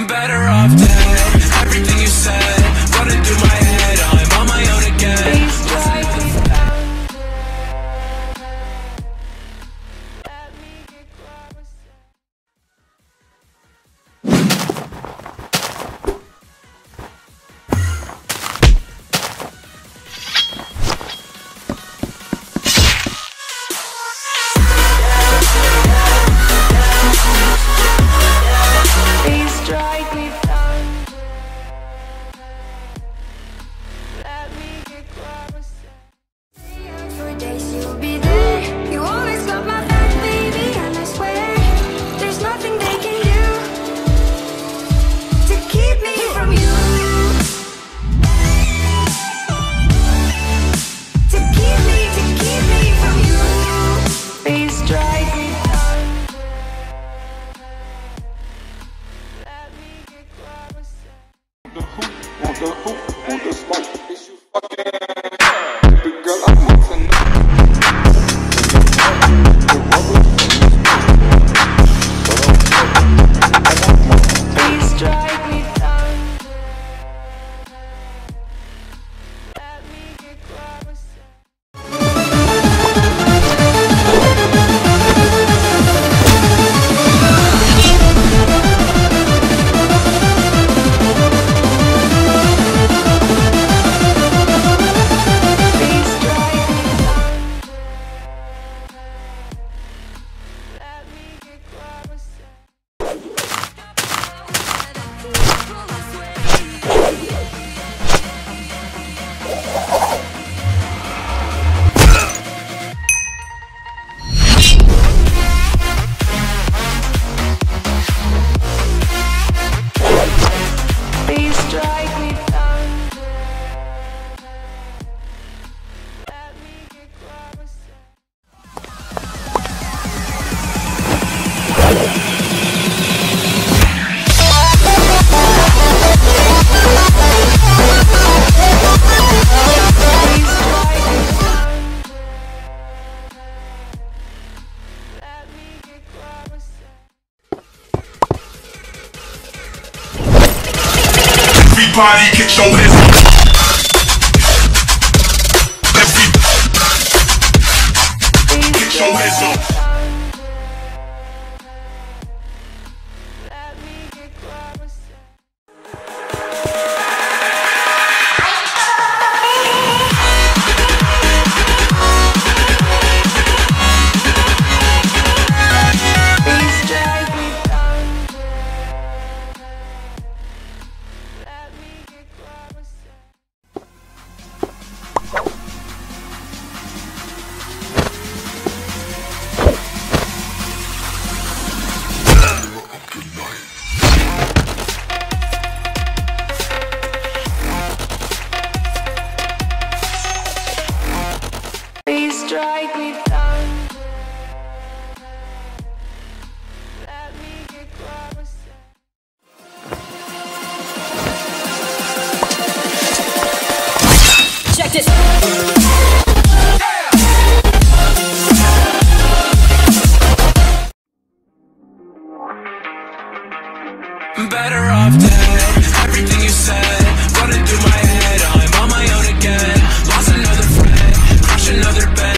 I'm better off dead. Everything you said, running through my head. I'm on my own again. Everybody get your hands up. Everybody get your hands up. Check this.